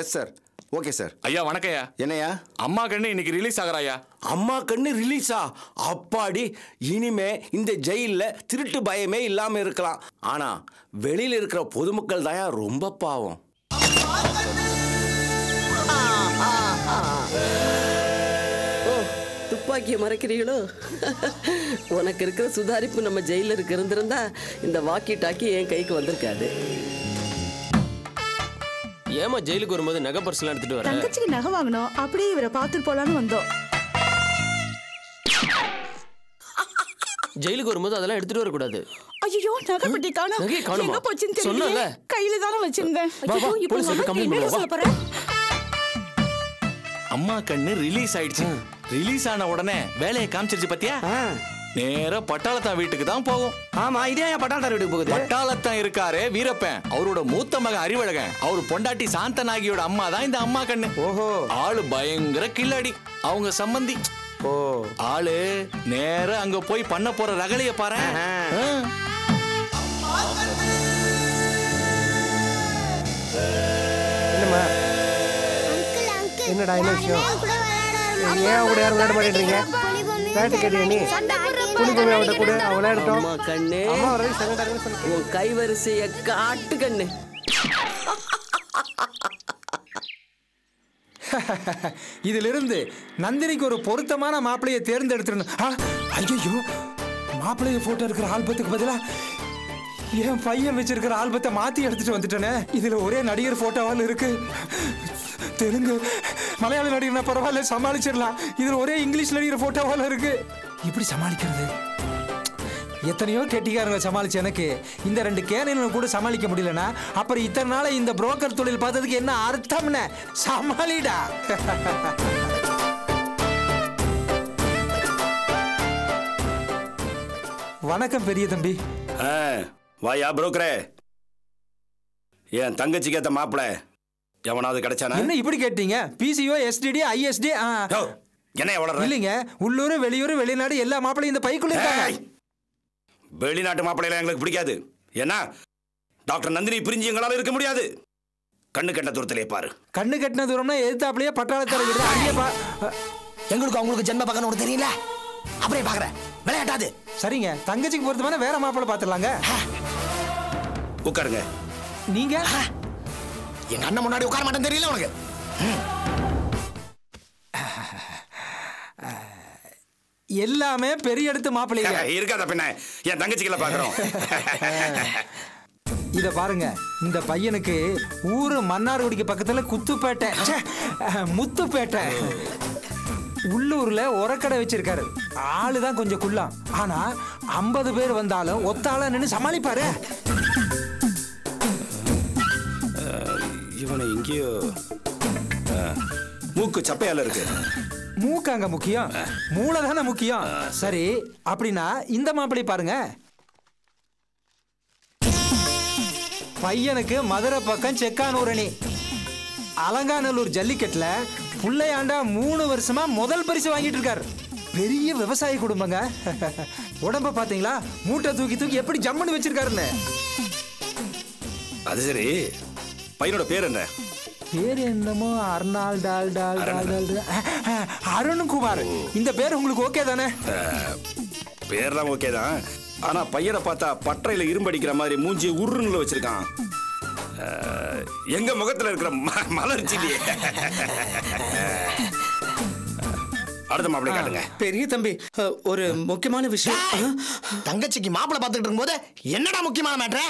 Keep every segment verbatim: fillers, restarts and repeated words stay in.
Yes sir. Okay sir. ஐயா வணக்கம்யா. என்னையா? அம்மா கண்ணு இன்னைக்கு ரிலீஸ் ஆகுறாயா? அம்மா கண்ணு ரிலீஸா? அப்பாடி, இனிமே இந்த ஜெயிலில் திருட்டு பயமே இல்லாமல் இருக்கலாம். ஆனால் வெளியில் இருக்கிற பொதுமக்கள் தாயா ரொம்ப பாவம். துப்பாக்கியை மறைக்கிறீங்களோ? உனக்கு இருக்கிற சுதாரிப்பு நம்ம ஜெயிலில் இருக்கு இருந்திருந்தா இந்த வாக்கி டாக்கி என் கைக்கு வந்திருக்காது. ஏமா ஜெயிலுக்கு வரும்போது நகை பர்ஸ்லாம் எடுத்துட்டு வர? தங்கச்சிக்கு நகை வாங்கணும், அப்படியே இவரை பார்த்துட்டு போலான்னு வந்தோம். ஜெயிலுக்கு வரும்போது அதெல்லாம் எடுத்துட்டு வரக்கூடாது. ஐயோ நகை பெட்டி காணோம். நகை காணோம். எங்க போச்சுன்னு தெரியல. சொன்னல. கையில தான வச்சிருந்தேன். ஐயோ இப்போ சொல்ல கம்ப்ளைண்ட். அம்மா கண்ணு ரிலீஸ் ஆயிடுச்சு. ரிலீஸ் ஆன உடனே வேலைய காமிச்சிருச்சு பாத்தியா? நேரா பட்டாளத்தான் வீட்டுக்கு தான் போகும். ஆமா, இதே பட்டாளத்தான் வீட்டுக்கு போகுது. பட்டாளத்தான் இருக்காரே வீரப்பன், அவரோட மூத்த மகன் அறிவழகன், அவர் பொண்டாட்டி சாந்தநாயகியோட அம்மா தான் இந்த அம்மா கண்ணு. ஓஹோ. ஆளு பயங்கர கில்லாடி, அவங்க சம்பந்தி. ஓ, ஆளு நேரா அங்க போய் பண்ண போற ரகலைய பாரு. என்னடா என்ன விஷயம்? ஏன் கூட யாரும் விளையாட மாட்டேன்றீங்க? பேட்டு கேட்டியா நீ? கைவரிசைய காட்டு கண்ணு. இதுல இருந்து நந்தினிக்கு ஒரு பொருத்தமான மாப்பிளைய தேர்ந்தெடுத்திருந்தோம். ஐயோ, மாப்பிளைய போட்டோ இருக்கிற ஆல்பத்துக்கு பதிலா என் பையன் வச்சிருக்கிற ஆல்பத்தை மாத்தி எடுத்துட்டு வந்துட்டேனே. இதுல ஒரே நடிகர் போட்டோவால் இருக்கு. தெலுங்கு மலையாள நடிகர்னா பரவாயில்ல, சமாளிச்சிடலாம். இதுல ஒரே இங்கிலீஷ் நடிகர் போட்டோவால் இருக்கு. இப்படி சமாளிக்கிறது? எத்தனையோ கெட்டிக்காரங்க சமாளிச்சு எனக்கு இந்த ரெண்டு கேனையும் கூட சமாளிக்க முடியலன்னா அப்புறம் இத்தனை நாள இந்த புரோக்கர் தொழில் பார்த்ததுக்கு என்ன அர்த்தம்னு? சமாளிடா. வணக்கம் பெரிய தம்பி. வாயா புரோக்கரே, என் தங்கச்சிக்கு ஏத்த மாப்பிள எவனாவது கிடைச்சானா? என்ன இப்படி கேட்டீங்க? பிசிஓ, எஸ்டிடி, ஐஎஸ்டி இல்லைங்க. உள்ளூர், வெளியூர், வெளிநாடு எல்லா மாப்பிளையும் இந்த பைக்குள்ள இருக்காங்க. வெளிநாட்டு மாப்பிள்ளைகளை எங்களுக்கு பிடிக்காது. ஏன்னா டாக்டர் நந்தினி பிரிஞ்சு எங்களால இருக்க முடியாது. கண்ணு கட்டின தூரத்திலே பாரு. கண்ணு கட்டின தூரம்னா எதிர்த்தாப்பிலேயே பட்டாளத்தர எங்களுக்கு அவங்களுக்கு ஜென்ம பக்கம் ஒன்று தெரியல. அப்படியே பாக்குறேன், விளையாட்டாது. சரிங்க, தங்கச்சிக்கு பொறுத்தமான வேற மாப்பிள்ளை பாத்துடலாங்க. உட்காருங்க. நீங்க எங்க அண்ணன் முன்னாடி உட்கார மாட்டேன்னு தெரியல உனக்கு. எல்லாமே பெரிய எடுத்து மாப்பிள்ளைங்க இருக்காத பின்ன என் தங்கச்சிகளை பாக்குறோம். இத பாருங்க, இந்த பையனுக்கு ஊரு மன்னார்குடிக்கு பக்கத்துல குத்துப்பேட்டை, முத்துப்பேட்டை. உள்ளூர்ல உரக்கடை வச்சிருக்காரு. ஆளுதான் கொஞ்சம் குள்ளம், ஆனா ஐம்பது பேர் வந்தாலும் ஒத்தாள நின்னு சமாளிப்பாரு. இவனை எங்கேயோ மூக்கு சப்பையால இருக்கு. மூக்காங்க முக்கியம், மூளை தானே முக்கியம். சரி, அப்படின்னா இந்த மாப்பிள்ளை பாருங்க. பையனுக்கு மதுரை பக்கம் செக்கானூரணி, அலங்காநல்லூர் ஜல்லிக்கட்டுல புள்ளையாண்டா மூணு வருஷமா முதல் பரிசு வாங்கிட்டு இருக்காரு. பெரிய விவசாய குடும்பங்க. உடம்ப பாத்தீங்களா? மூட்டை தூக்கி தூக்கி எப்படி ஜம்முன்னு வச்சிருக்காருன்னு. அது சரி, பையனோட பேர் என்ன? பேர் என்னமோ அர்னால் டால் டால் டால் அருண்குமார். இந்த பேர் உங்களுக்கு ஓகே தானே? பேர்லாம் ஓகே தான், ஆனா பையனை பார்த்தா பட்டையில இரும்படிக்கிற மாதிரி மூஞ்சி உருன்னு வச்சிருக்கான். எங்க முகத்துல இருக்கிற மலர்ச்சியே. அடுத்த மாப்பிள்ளை காட்டுங்க. பெரிய தம்பி, ஒரு முக்கியமான விஷயம். தங்கச்சிக்கு மாப்பிள்ளை பார்த்துட்டு இருக்கும்போது என்னடா முக்கியமான மேட்ரு?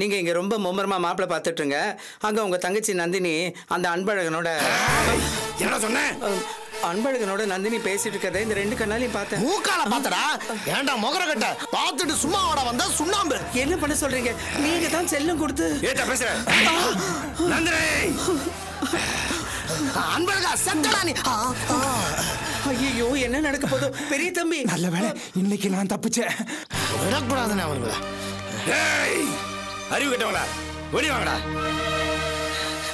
நீங்க இங்க ரொம்ப மும்முரமா மாப்பிள்ள பாத்துட்டுங்க. அங்க உங்க தங்கச்சி நந்தினி அந்த அன்பழகனோட என்ன சொன்ன? அன்பழகனோட நந்தினி பேசிட்டு இருக்கதை இந்த ரெண்டு கண்ணாலையும் பார்த்தேன். மூக்கால பார்த்தடா. ஏண்டா முகரகட்ட பார்த்துட்டு சும்மா ஓட வந்தா சுண்ணாம்பு. என்ன பண்ண சொல்றீங்க? நீங்க தான் செல்லம் கொடுத்து ஏட்டா பேசுற. நந்தினி அன்பழகா செத்தடா நீ. ஐயோ என்ன நடக்க போதோ. பெரிய தம்பி நல்ல வேளை இன்னைக்கு நான் தப்பிச்சேன். விடக்கூடாதுன்னு அவங்கள. அறிவு கட்டவங்களா, வெளியே வாங்கடா.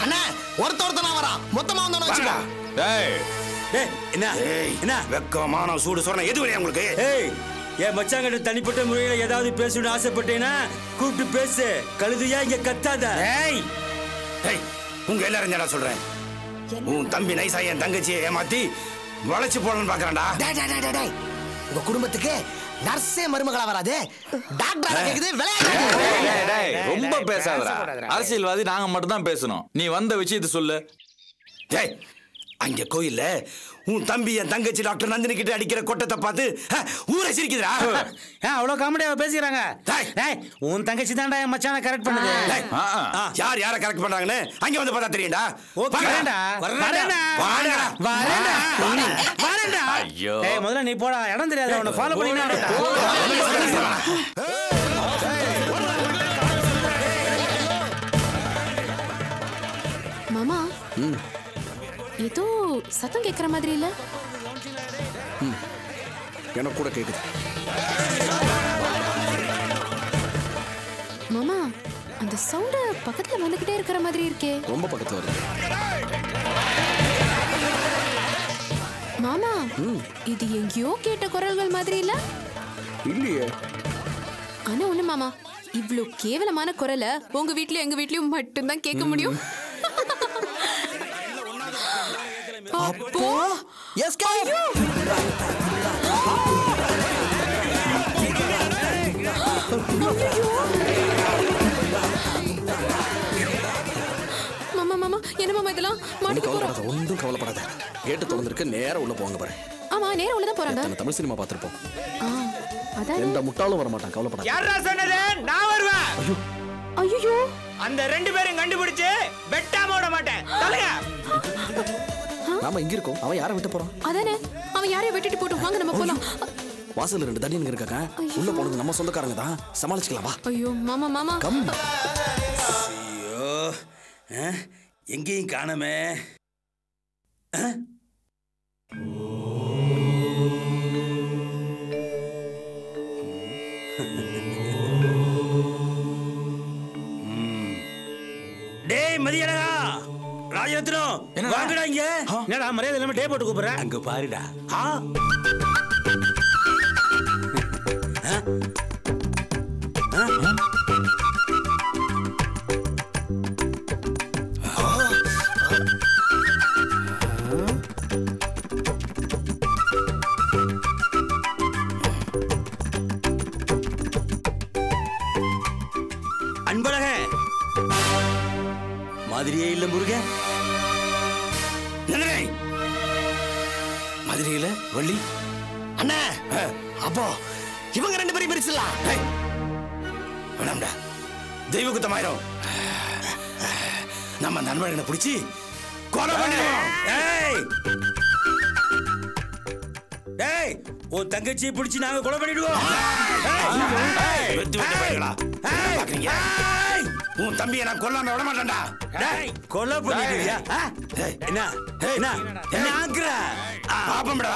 அண்ணா ஒருத்த ஒருத்தனா வரா, மொத்தமா வந்தோன்னு வச்சுக்கா. என்ன என்ன வெக்கமான சூடு சொன்ன எது வழியா உங்களுக்கு? என் மச்சாங்கிட்ட தனிப்பட்ட முறையில் ஏதாவது பேசணும்னு ஆசைப்பட்டேன்னா கூப்பிட்டு பேசு. கழுதியா இங்க கத்தாத. அரசியல்வாதி நாங்க மட்டும்தான் பேசணும். நீ வந்த விஷயத்தை சொல்லு. அங்க கோயில்ல உன் தம்பி என் தங்கச்சி டாக்டர் நந்தினி கிட்ட அடிக்கிற கொட்டத்தை பார்த்து ஊரே சிரிக்குதுடா. அவ்வளவு காமெடியா பேசிக்கிறாங்க. உன் தங்கச்சி தான்டா என் மச்சானை கரெக்ட் பண்ணுது. யார் யாரை கரெக்ட் பண்றாங்கன்னு அங்க வந்து பார்த்தா தெரியும்டா. வரேன்டா வரேன்டா வரேன்டா வரேன்டா. ஐயோ ஏய் முதல்ல நீ போடா, இடம் தெரியாது. அவனை ஃபாலோ பண்ணினா ஏதோ சத்தம் கேட்குற மாதிரி இல்லை? ம் எனக்கு கூட கேட்குது. மாமா அந்த சவுண்டு பக்கத்தில் வந்துக்கிட்டே இருக்கிற மாதிரி இருக்கே. ரொம்ப பக்கத்தில் வருது. மாமா இது எங்கேயோ கேட்ட குரல்கள் மாதிரி இல்லை? இல்லையே. ஆனால் ஒன்று மாமா, இவ்வளோ கேவலமான குரலை உங்கள் வீட்லையும் எங்கள் வீட்லையும் மட்டும்தான் கேட்க முடியும். அப்போ எஸ்கேப் மாமா மாமா என்ன மாமா இதெல்லாம் மாட்டிக்க போறாங்க. ஒன்றும் கவலைப்படாத, கேட்டு தொடர்ந்துருக்கு. நேரா உள்ள போங்க பாரு. ஆமா நேரா உள்ளதான் போறாங்க. நம்ம தமிழ் சினிமா பார்த்திருப்போம். அதான் எந்த முட்டாளும் வர மாட்டான், கவலைப்படாத. யாரா சொன்னது நான் வருவேன்? ஐயோ அந்த ரெண்டு பேரும் கண்டுபிடிச்சு வெட்டாம ஓட மாட்டேன். சொல்லுங்க நாம இங்க இருக்கோம். அவன் யாரை விட்டு போறான்? அதானே அவன் யாரைய விட்டுட்டு போட்டு வாங்க நம்ம போலாம். வாசல்ல ரெண்டு தடியனுங்க இருக்காங்க. உள்ள போறது நம்ம சொந்தக்காரங்க தான், சமாளிச்சுக்கலாம் வா. ஐயோ மாமா மாமா கம். ஐயோ எங்கேயும் காணமே. டேய் மதியலகா ராஜேந்திரா வாங்கடா இங்க. என்னடா மரியாதை இல்லாம டே போட்டு கூப்பிடுற? அங்க பாருடா. அன்பழக மாதிரியே இல்ல முருகன். மதுரையில வள்ளி அண்ணா அப்போ இவங்க ரெண்டு பேரும் பிரிச்சிடலாம். வேணாம்டா, தெய்வ குத்தமாயிரும். நம்ம நண்பர்களை பிடிச்சி கொலை பண்ணிடுவோம். டேய் உன் தங்கச்சியை பிடிச்சி நாங்க கொலை பண்ணிடுவோம். உன் தம்பியை நான் கொல்லாம விட மாட்டேன்டா. டேய் கொலை பண்ணிடுவியா? என்ன என்ன என்ன ஆக்குற? பாப்பம்டா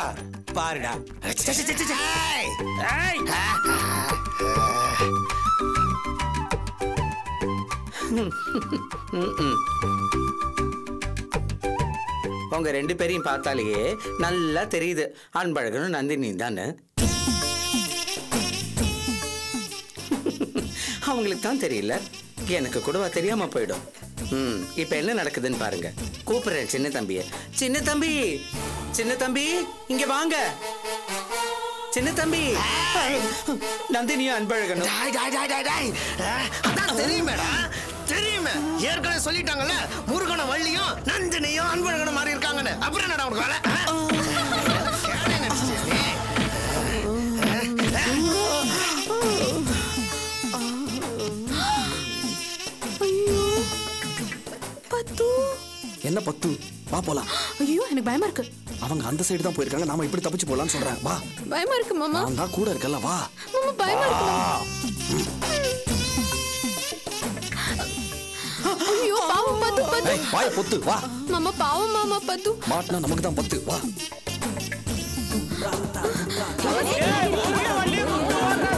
பாருடா. ஏய் ஏய் உங்க ரெண்டு பேரையும் பார்த்தாலேயே நல்லா தெரியுது அன்பழகனும் நந்தினி தானே. அவங்களுக்கு தான் தெரியல, எனக்கு கூடவா தெரியாம போயிடும். ம் இப்ப என்ன நடக்குதுன்னு பாருங்க. கூப்பிடுறேன் சின்ன தம்பிய. சின்ன தம்பி சின்ன தம்பி இங்க வாங்க. சின்ன தம்பி நந்தினியும் அன்பழகனும். டாய் டாய் டாய் டாய் டாய். அதான் தெரியுமேடா, தெரியுமே. ஏற்கனவே சொல்லிட்டாங்கல்ல முருகன வள்ளியும் நந்தினியும் அன்பழகனும் மாறி இருக்காங்கன்னு. அப்புறம் என்னடா உனக்கு வேலை? என்ன பத்து வா போலாம். ஐயோ எனக்கு பயமா இருக்கு. அவங்க அந்த சைடு தான் போயிருக்காங்க, நாம இப்படி தப்பிச்சு போலாம்னு சொல்றேன். வா. பயமா இருக்கு மாமா. நான் தான் கூட இருக்கல. வா மாமா பயமா இருக்கு. ஐயோ பாவம் பத்து பத்து. ஏய் வாய் பொத்து வா. மாமா பாவம் மாமா பத்து. மாட்டனா நமக்கு தான் பத்து. வா. ஏய் ஓடியா வள்ளி கூடாதே.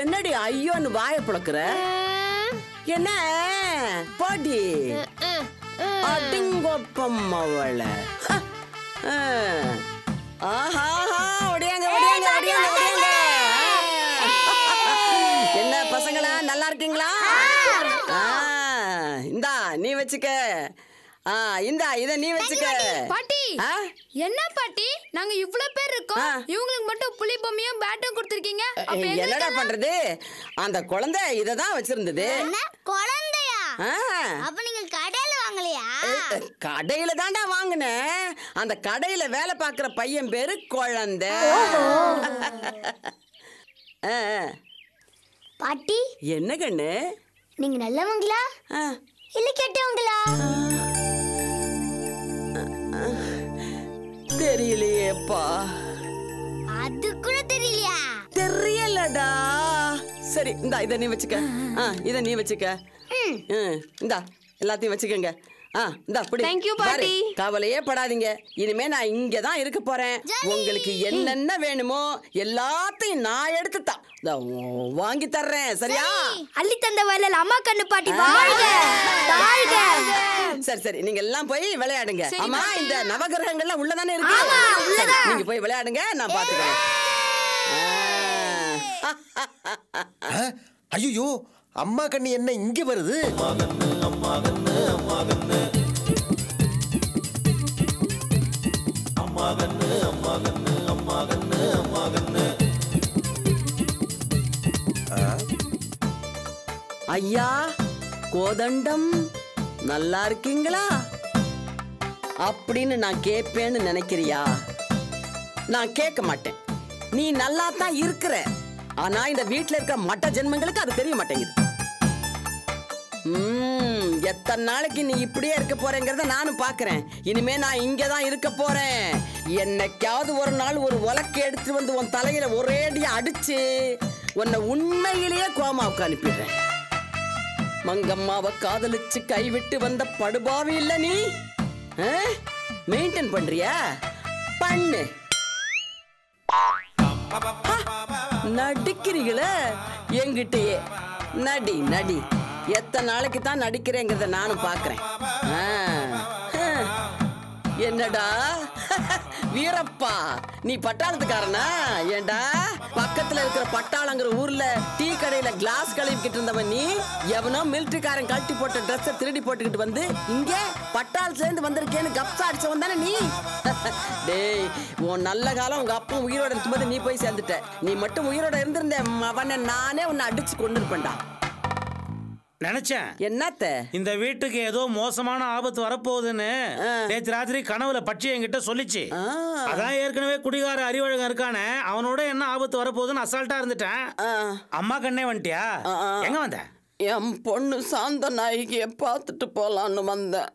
என்னடி ஐயோன்னு வாயை புளக்குற? என்ன போடி அடிங்கோப்பம் அவள. ஆஹா ஓடியாங்க ஓடியாங்க ஓடியாங்க ஓடியாங்க. என்ன பசங்களா நல்லா இருக்கீங்களா? இந்தா நீ வச்சுக்க. ஆ இந்தா இத நீ வச்சுக்க. பாட்டி என்ன பாட்டி நாங்க இவ்ளோ பேர் இருக்கோம் இவங்களுக்கு மட்டும் புலி பொம்மையும் பேட்டும் கொடுத்திருக்கீங்க. அப்ப என்னடா பண்றது? அந்த குழந்தை இத தான் வச்சிருந்தது. என்ன குழந்தையா? அப்ப நீங்க கடையில வாங்கலையா? கடையில தான்டா வாங்குனே. அந்த கடையில வேலை பார்க்குற பையன் பேரு குழந்தை. பாட்டி என்ன கண்ணு நீங்க நல்லவங்களா இல்ல கேட்டவங்களா? தெரியலையேப்பா. அது கூட தெரியலையா? தெரியலடா. சரி இந்தா இத நீ வச்சுக்க. ஆ இத நீ வச்சுக்க. ம் இந்தா எல்லாத்தையும் வச்சுக்கங்க. ஆ இந்தா புடி. थैंक यू பாட்டி. கவலையே படாதீங்க. இனிமே நான் இங்க தான் இருக்க போறேன். உங்களுக்கு என்னென்ன வேணுமோ எல்லாத்தையும் நான் எடுத்து தா வாங்கி தரேன். சரியா? அள்ளி தந்த வயல்ல அம்மா கண்ணு பாட்டி வாழ்க வாழ்க. சரி சரி நீங்க எல்லாம் போய் விளையாடுங்க. ஆமா இந்த நவகிரகங்கள்ல உள்ள தானே இருக்கு. ஆமா உள்ள தான். நீங்க போய் விளையாடுங்க நான் பாத்துக்கறேன். ஐயோ அம்மா கண்ணி என்ன இங்க வருது? அம்மா கண்ணு அம்மா கண்ணு அம்மா கண்ணு அம்மா கண்ணு அம்மா கண்ணு அம்மா கண்ணு அம்மா கண்ணு. ஐயா கோதண்டம் நல்லா இருக்கீங்களா அப்படின்னு நான் கேட்பேன்னு நினைக்கிறியா? நான் கேட்க மாட்டேன். நீ நல்லா தான் இருக்கிற. ஆனா இந்த வீட்டுல இருக்கிற மட்ட ஜென்மங்களுக்கு அது தெரிய மாட்டேங்குது. உம் எத்தனை நாளைக்கு நீ இப்படியே இருக்க போறேங்கிறத நானும் பாக்குறேன். இனிமே நான் இங்கதான் இருக்க போறேன். என்னைக்காவது ஒரு நாள் ஒரு உலக்கு எடுத்து வந்து உன் தலையில ஒரேடியா அடிச்சு உன்னை உண்மையிலேயே கோமாவுக்கு அனுப்பிடுறேன். மங்கம்மாவை காதலிச்சு கைவிட்டு வந்த படுபாவி இல்ல நீ. மெயின்டைன் பண்றியா? பண்ணு. நடிக்கிறீங்களே எங்கிட்டயே நடி நடி. எத்தனை நாளைக்கு தான் நடிக்கிறேங்கிறத நானும் பாக்குறேன். என்னடா வீரப்பா நீ பட்டாளத்துக்காரனா? ஏண்டா பக்கத்துல இருக்கிற பட்டாளங்கிற ஊர்ல டீ கடையில கிளாஸ் கழுவிக்கிட்டு இருந்தவன் நீ. எவனோ மிலிட்டரிக்காரன் கழட்டி போட்ட ட்ரெஸ்ஸை திருடி போட்டுக்கிட்டு வந்து இங்க பட்டாளத்துல இருந்து வந்திருக்கேன்னு கப்சா அடிச்சவன் தானே நீ. டேய் உன் நல்ல காலம் உங்க அப்பா உயிரோட இருக்கும்போது நீ போய் சேர்ந்துட்ட. நீ மட்டும் உயிரோட இருந்திருந்த அவனை நானே உன்னை அடிச்சு கொண்டிருப்பேன்டா. நினைச்சேன் என்னத்த இந்த வீட்டுக்கு ஏதோ மோசமான ஆபத்து வரப்போகுதுன்னு. நேற்று ராத்திரி கனவுல பட்சி என்கிட்ட சொல்லிச்சு. அதான் ஏற்கனவே குடிகார அறிவழகம் இருக்கானே அவனோட என்ன ஆபத்து வரப்போகுதுன்னு அசால்ட்டா இருந்துட்டேன். அம்மா கண்ணே வந்துட்டியா? எங்க வந்த? என் பொண்ணு சாந்த நாயகிய பார்த்துட்டு போலான்னு வந்தேன்.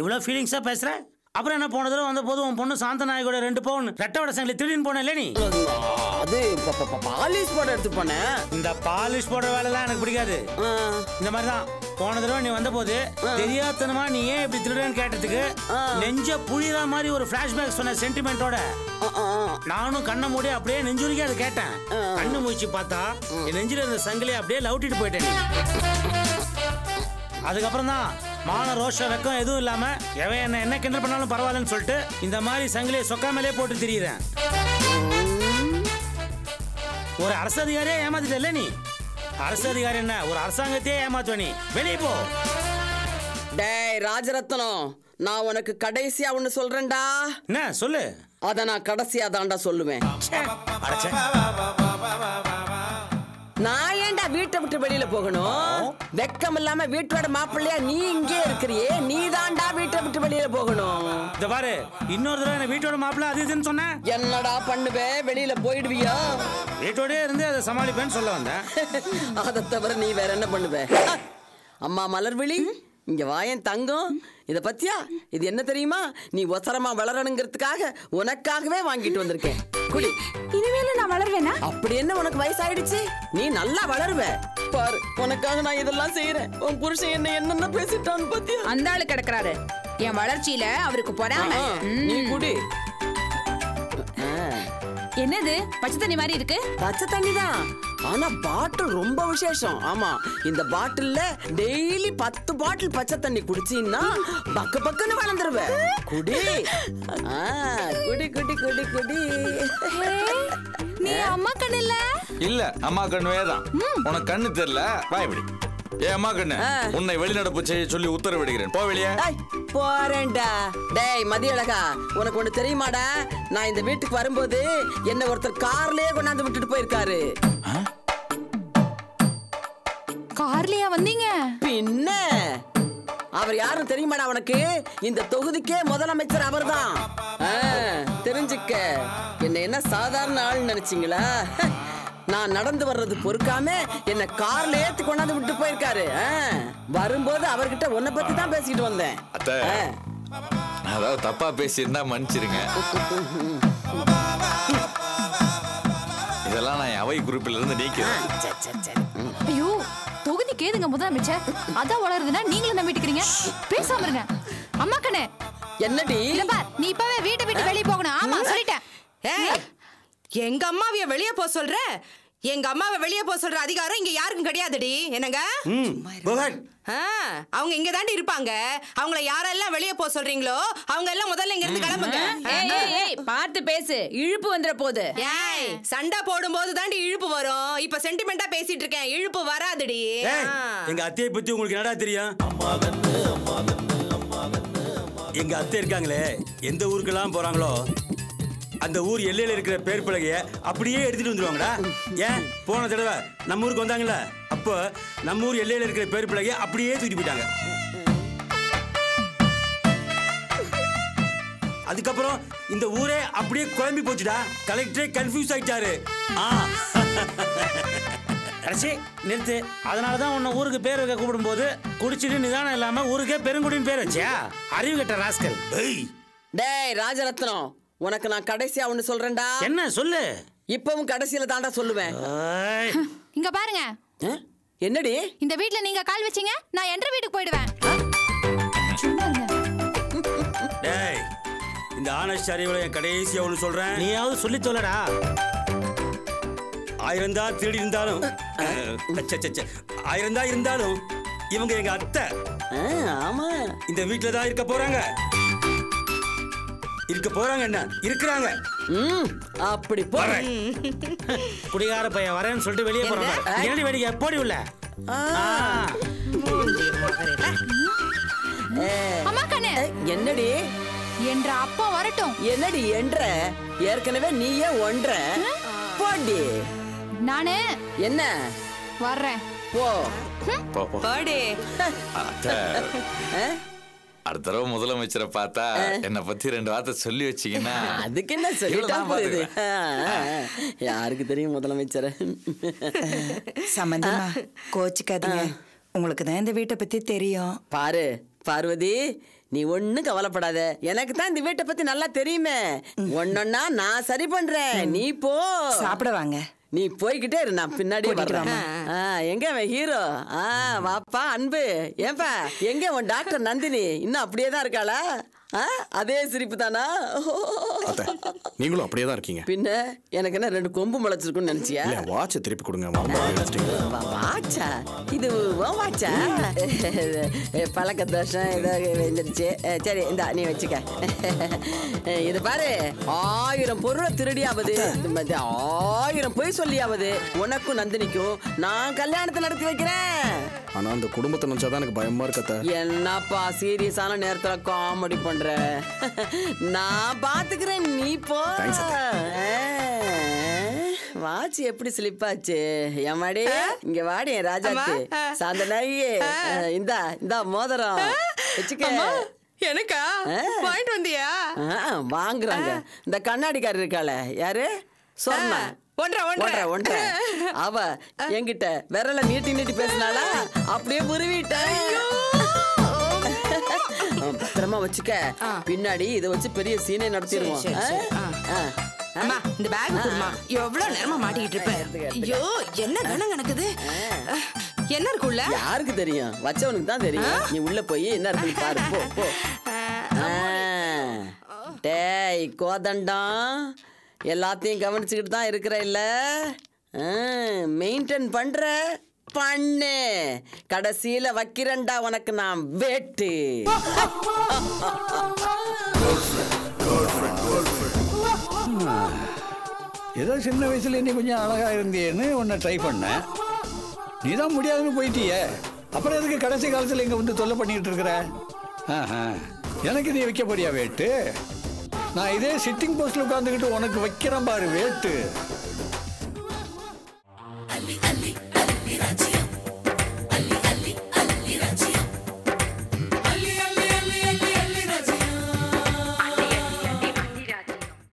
இவ்வளோ ஃபீலிங்ஸா பேசுற? அப்புறம் என்ன போன தடவை வந்த போது உன் பொண்ணு சாந்த நாயகியோட ரெண்டு பவுன் ரெட்டவட சங்கிலி திடீர்னு போன இல்ல நீ? அது பாலிஷ் போட எடுத்து போனேன். இந்த பாலிஷ் போடுற வேலை எல்லாம் எனக்கு பிடிக்காது. இந்த மாதிரிதான் போன தடவை நீ வந்த போது தெரியாதனமா நீ ஏன் இப்படி திருடன்னு கேட்டதுக்கு நெஞ்ச புழிற மாதிரி ஒரு பிளாஷ்பேக் சொன்ன சென்டிமெண்டோட நானும் கண்ணை மூடி அப்படியே நெஞ்சுரிக்க அதை கேட்டேன். கண்ணு மூச்சு பார்த்தா என் நெஞ்சில இருந்த சங்கிலியை அப்படியே லவுட்டிட்டு போயிட்டேன். அதுக்கப்புறம் தான் மான ரோஷ வெக்கம் எதுவும் இல்லாம எவன் என்ன என்ன கிண்டல் பண்ணாலும் பரவாயில்லன்னு சொல்லிட்டு இந்த மாதிரி சங்கிலியை சொக்காமலே போட்டு திரியிறேன். ஒரு அரசு அதிகாரியே ஏமாத்திட்டல நீ. அரசு அதிகாரி என்ன ஒரு அரசாங்கத்தையே ஏமாத்துவ நீ. வெளியே போ. டேய் ராஜரத்னம் நான் உனக்கு கடைசியா ஒன்னு சொல்றேன்டா. என்ன சொல்லு? அத நான் கடைசியா தான்டா சொல்லுவேன். நான் ஏன்டா வீட்டை விட்டு வெளியில போகணும்? வெக்கம் இல்லாம வீட்டோட மாப்பிள்ளையா நீ இங்கே இருக்கிறியே. நீ தான்டா வீட்டை விட்டு வெளியில போகணும். இத பாரு இன்னொரு தடவை என்ன வீட்டோட மாப்பிள்ளை அது இதுன்னு சொன்ன என்னடா பண்ணுவே? வெளியில போயிடுவியா? வீட்டோடே இருந்து அதை சமாளிப்பேன்னு சொல்ல வந்தேன். அதை தவிர நீ வேற என்ன பண்ணுவே? அம்மா மலர்விழி இங்க வாயன் தங்கம். இத பத்தியா இது என்ன தெரியுமா? நீ ஒசரமா வளரணுங்கிறதுக்காக உனக்காகவே வாங்கிட்டு வந்திருக்கேன். குடி. இனிமேல நான் வளர்வேனா? அப்படி என்ன உனக்கு வயசாயிடுச்சு? நீ நல்லா வளருவே. பாரு உனக்காக நான் இதெல்லாம் செய்யறேன். உன் புருஷன் என்ன என்னென்ன பேசிட்டான்னு பத்தியா? அந்த ஆளு கிடக்குறாரு. என் வளர்ச்சியில அவருக்கு பொறாமை. நீ குடி. என்னது பச்சை தண்ணி மாதிரி இருக்கு? பச்சை தண்ணி தான். ஆனா பாட்டில் ரொம்ப விசேஷம். ஆமா, இந்த பாட்டில்ல டெய்லி பத்து பாட்டில் பச்சை தண்ணி குடிச்சீன்னா பக்க பக்கன்னு வளர்ந்துருவே. குடி குடி குடி குடி குடி. நீ அம்மா கண்ணு இல்ல? இல்ல, அம்மா கண்ணுவே தான். உனக்கு கண்ணு தெரியல, வாய் விடு. ஏ அம்மா கண்ணு, உன்னை வெளிநடப்பு செய்ய சொல்லி உத்தரவிடுகிறேன். போ வெளியே. போறேன்டா. டேய் மதியழகா, உனக்கு ஒண்ணு தெரியுமாடா? நான் இந்த வீட்டுக்கு வரும்போது என்ன ஒருத்தர் கார்லயே கொண்டாந்து விட்டுட்டு போயிருக்காரு. கார்லயா வந்தீங்க? பின்ன அவர் யாரும் தெரியுமாடா உனக்கு? இந்த தொகுதிக்கே முதலமைச்சர் அவர்தான். தெரிஞ்சுக்க, என்ன என்ன சாதாரண ஆள் நினைச்சீங்களா? நான் நடந்து வர்றது பொறுக்காம என்ன கார்ல ஏத்தி கொண்டாந்து விட்டு போயிருக்காரு. வரும்போது அவர்கிட்ட உன்னை பத்தி தான் பேசிட்டு வந்தேன். அதாவது தப்பா பேசியிருந்தா மன்னிச்சிருங்க. இதெல்லாம் நான் அவை குறிப்பில இருந்து நீக்கிறேன். ஐயோ, தொகுதி கேதுங்க முதலமைச்சர் அதான் வளருதுன்னா நீங்களும் நம்பிட்டுக்கிறீங்க. பேசாம இருங்க. அம்மா கண்ணே, என்னடி நீ இப்பவே வீட்டை விட்டு வெளியே போகணும். ஆமா சொல்லிட்டேன். எங்க அம்மாவிய வெளியே போக சொல்ற? எங்க அம்மாவை வெளியே போக சொல்ற அதிகாரம் இங்க யாருக்கும் கிடையாதுடி. என்னங்க அவங்க இங்க தாண்டி இருப்பாங்க. அவங்கள யாரெல்லாம் வெளியே போக சொல்றீங்களோ அவங்க எல்லாம் முதல்ல இங்க இருந்து கிளம்புங்க. பார்த்து பேசு, இழுப்பு வந்துற போது. ஏய், சண்டை போடும் போது தாண்டி இழுப்பு வரும். இப்ப சென்டிமெண்டா பேசிட்டு இருக்கேன், இழுப்பு வராதுடி. எங்க அத்தையை பத்தி உங்களுக்கு என்னடா தெரியும்? எங்க அத்தை இருக்காங்களே, எந்த ஊருக்கெல்லாம் போறாங்களோ அந்த ஊர் எல்லையில இருக்கிற பேர் பலகைய அப்படியே எடுத்துட்டு வந்துருவாங்கடா. ஏன் போன தடவை நம்ம ஊருக்கு வந்தாங்கல்ல, அப்போ நம்ம ஊர் எல்லையில இருக்கிற பேர் பலகைய அப்படியே தூக்கி போயிட்டாங்க. அதுக்கப்புறம் இந்த ஊரே அப்படியே குழம்பி போச்சுடா. கலெக்டரே கன்ஃபியூஸ் ஆயிட்டாரு. நிறுத்து. அதனாலதான் உன்னை ஊருக்கு பேர் வைக்க கூப்பிடும் போது குடிச்சிட்டு நிதானம் இல்லாம ஊருக்கே பெருங்குடின்னு பேர் வச்சியா? அறிவு கெட்ட ராஸ்கல். டேய் ராஜரத்னம், உனக்கு நான் கடைசியா ஒண்ணு சொல்றேன்டா. என்ன சொல்லு? இப்பவும் கடைசியில தாண்டா சொல்லுவேன். இங்க பாருங்க. என்னடி? இந்த வீட்ல நீங்க கால் வச்சீங்க, நான் என்ற வீட்டுக்கு போய்டுவேன். டேய், இந்த ஆனஸ்ட் அறிவுல என் கடைசியா ஒண்ணு சொல்றேன். நீயாவது சொல்லி சொல்லடா. ஆயிரம் தான் திருடி இருந்தாலும் ஆயிரம் தான் இருந்தாலும் இவங்க எங்க அத்தை. ஆமா, இந்த வீட்டுல தான் இருக்க போறாங்க. இருக்க போறாங்க, என்ன இருக்கிறாங்க. அப்படி போறேன். குடிகார பையன் வரேன்னு சொல்லிட்டு வெளியே போறாங்க. ஏடி வேடிக்கை போடி உள்ள. அம்மா கண்ணே, என்னடி என்ற அப்பா வரட்டும். என்னடி என்ற? ஏற்கனவே நீயே ஒன்ற போடி. நானு என்ன வர்றேன். போ போடி. அடுத்த தடவை முதலமைச்சரை பார்த்தா என்னை பத்தி ரெண்டு வார்த்தை சொல்லி வச்சீங்கன்னா அதுக்கு என்ன சொல்லி? யாருக்கு தெரியும் முதலமைச்சரை? சம்பந்தமா கோச்சிக்காதீங்க, உங்களுக்கு தான் இந்த வீட்டை பத்தி தெரியும். பாரு பார்வதி, நீ ஒன்னும் கவலைப்படாத. எனக்கு தான் இந்த வீட்டை பத்தி நல்லா தெரியுமே. ஒன்னொன்னா நான் சரி பண்றேன். நீ போ, சாப்பிடுவாங்க. நீ போய்கிட்டே இரு, நான் பின்னாடியே வரேன். எங்க அவன் ஹீரோ? ஆ வாப்பா அன்பு. ஏன்பா எங்க உன் டாக்டர் நந்தினி? இன்னும் அப்படியே தான் இருக்காளா? அதே சிரிப்பு தானா? நீங்களும் அப்படியே தான் இருக்கீங்க. பின்ன எனக்கு என்ன ரெண்டு கொம்பு முளைச்சிருக்குன்னு நினைச்சியா? வாட்சை திருப்பி கொடுங்க. வாட்சா? இது வாட்சா? பழக்க தோஷம் ஏதாவது வந்துருச்சு. சரி, இந்த நீ வச்சுக்க. இது பாரு, ஆயிரம் பொருளை திருடியாவது ஆயிரம் பொய் சொல்லியாவது உனக்கும் நந்தினிக்கும் நான் கல்யாணத்தை நடத்தி வைக்கிறேன். ஆனா அந்த குடும்பத்தை நினைச்சாதான் எனக்கு பயமா இருக்கா. என்னப்பா சீரியஸான நேரத்துல காமெடி பண்ற? நான் பாத்துக்கிறேன், நீ போ. வாட்ச் எப்படி ஸ்லிப்பாச்சு? எம்மாடி இங்க வாடி ராஜாக்கு சாந்தனாயே. இந்தா இந்தா மோதிரம் வச்சுக்க. எனக்கா பாயிண்ட் வந்தியா? வாங்குறாங்க. இந்த கண்ணாடிக்காரர் இருக்காள, யாரு சொன்னா? அவ என்கிட்ட விரல நீட்டி நீட்டி பேசினாலா அப்படியே முறிவிட்ட. பத்திரமா வச்சுக்க, பின்னாடி இதை வச்சு பெரிய சீனை நடத்திடுவோம். இந்த பேக் எவ்வளவு நேரமா மாட்டிக்கிட்டு இருப்பேன். ஐயோ, என்ன கணம் கணக்குது? என்ன இருக்குள்ள? யாருக்கு தெரியும்? வச்சவனுக்கு தான் தெரியும். நீ உள்ள போய் என்ன இருக்கு பாரு. போ போ. டேய் கோதண்டம், எல்லாத்தையும் கவனிச்சுக்கிட்டு தான் இருக்கிற இல்ல? மெயின்டெய்ன் பண்ற பண்ணு கடைசில வக்கிரண்டா உனக்கு நான் வேட்டு ஏதோ சின்ன வயசுல நீ கொஞ்சம் அழகா இருந்தேன்னு உன்னை ட்ரை பண்ணேன் நீதான் முடியாதுன்னு போயிட்டியே அப்புறம் எதுக்கு கடைசி காலத்துல இங்க வந்து தொல்லை பண்ணிட்டு இருக்கிற எனக்கு நீ வைக்க போறியா வேட்டு நான் இதே சிட்டிங் போஸ்ட்ல உட்காந்துக்கிட்டு உனக்கு வைக்கிறேன் பாரு வேட்டு.